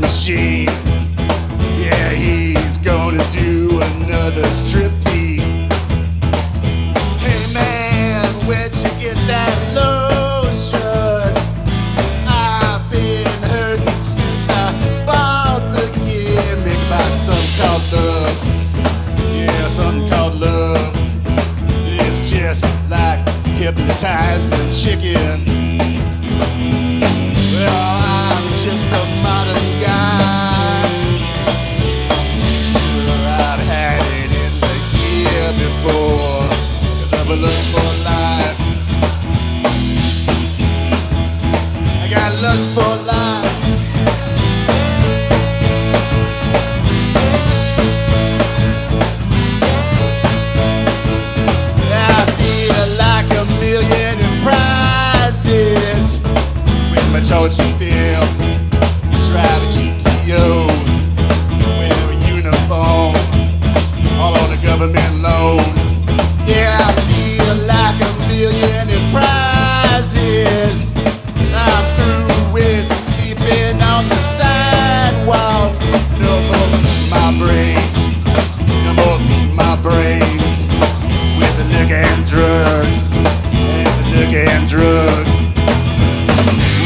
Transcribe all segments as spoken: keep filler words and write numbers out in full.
machine. Yeah, he's gonna do another striptease. Hey man, where'd you get that lotion? I've been hurting since I bought the gimmick by something called love. Yeah, something called love. It's just like hypnotizing chicken. Well, I'm just a modern guy. Sure, I've had it in the year before, 'cause I've been looking for life. I got lust for life. I feel like a million in prizes. I told you, Phil, drive a G T O, wear a uniform, all on a government loan. Yeah, I feel like a million in prizes. I'm through with sleeping on the sidewalk. No more eating my brain, no more eating my brains. With the liquor and drugs, and the liquor and drugs.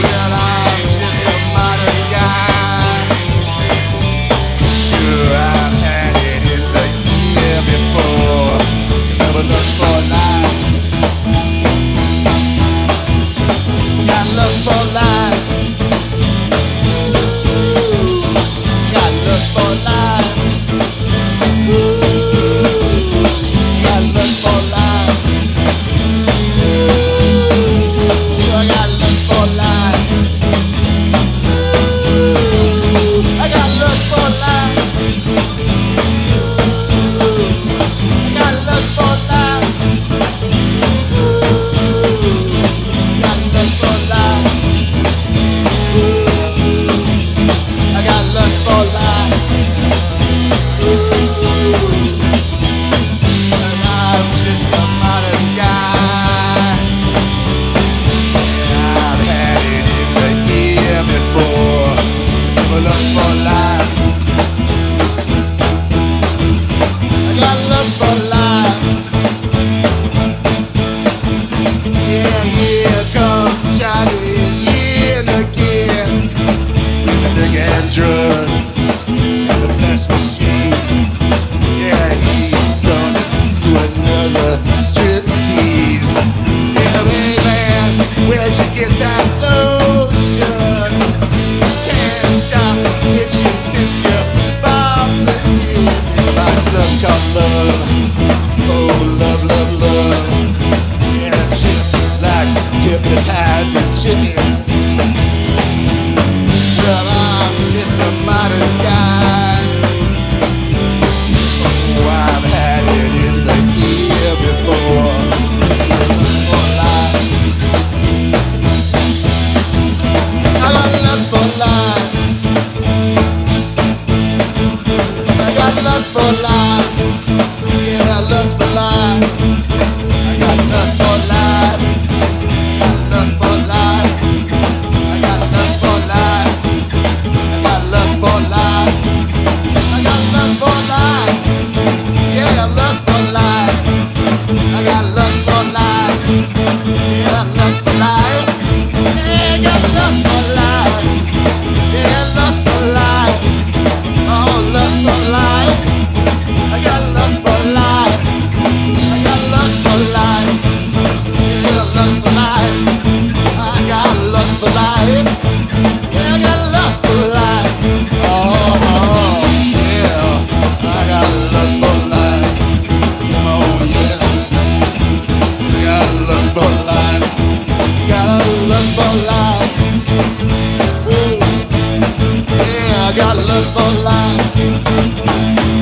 Well, I'm just a modern guy. Sure, I've had it in the year before, 'cause I've been lust for life. Got lust for life. Ooh, got lust for life. Ooh, got lust for life. Ooh, I got lust for life. For life.